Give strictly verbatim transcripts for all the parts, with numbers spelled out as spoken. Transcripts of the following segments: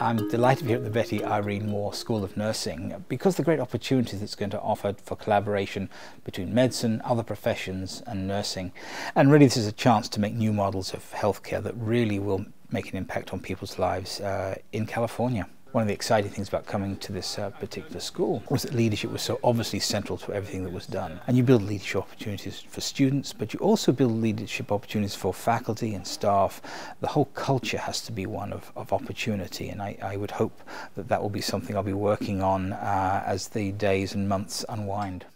I'm delighted to be here at the Betty Irene Moore School of Nursing because of the great opportunities it's going to offer for collaboration between medicine, other professions and nursing. And really this is a chance to make new models of healthcare that really will make an impact on people's lives uh, in California. One of the exciting things about coming to this uh, particular school was that leadership was so obviously central to everything that was done. And you build leadership opportunities for students, but you also build leadership opportunities for faculty and staff. The whole culture has to be one of, of opportunity, and I, I would hope that that will be something I'll be working on uh, as the days and months unwind.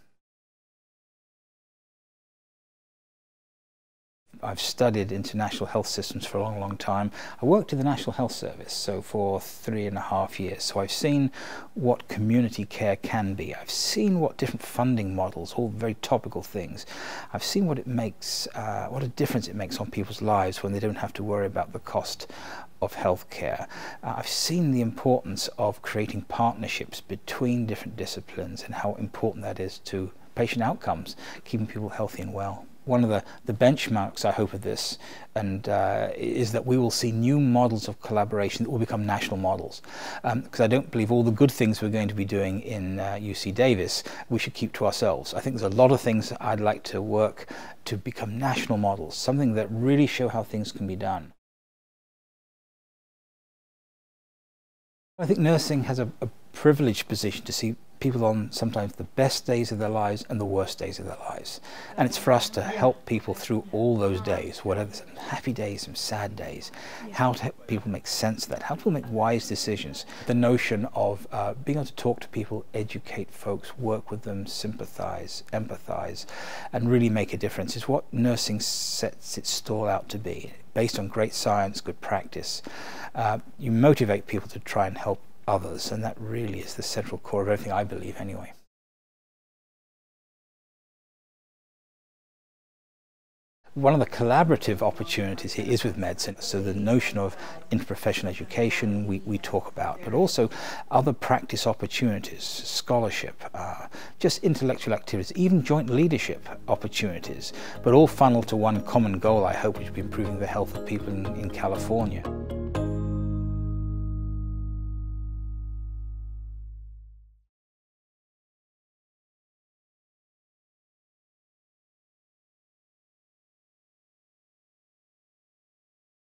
I've studied international health systems for a long, long time. I worked in the National Health Service, so for three and a half years. So I've seen what community care can be. I've seen what different funding models, all very topical things. I've seen what it makes, uh, what a difference it makes on people's lives when they don't have to worry about the cost of healthcare. Uh, I've seen the importance of creating partnerships between different disciplines and how important that is to patient outcomes, keeping people healthy and well. One of the, the benchmarks, I hope, of this and uh, is that we will see new models of collaboration that will become national models. Because um, I don't believe all the good things we're going to be doing in uh, U C Davis we should keep to ourselves. I think there's a lot of things I'd like to work to become national models, something that really show how things can be done. I think nursing has a, a privileged position to see people on sometimes the best days of their lives and the worst days of their lives. And it's for us to help people through all those days, whatever, some happy days, some sad days, how to help people make sense of that, how to make wise decisions. The notion of uh, being able to talk to people, educate folks, work with them, sympathize, empathize, and really make a difference is what nursing sets its stall out to be. Based on great science, good practice, uh, you motivate people to try and help others, and that really is the central core of everything I believe anyway. One of the collaborative opportunities here is with medicine, so the notion of interprofessional education we, we talk about, but also other practice opportunities, scholarship, uh, just intellectual activities, even joint leadership opportunities, but all funneled to one common goal, I hope, which will be improving the health of people in, in California.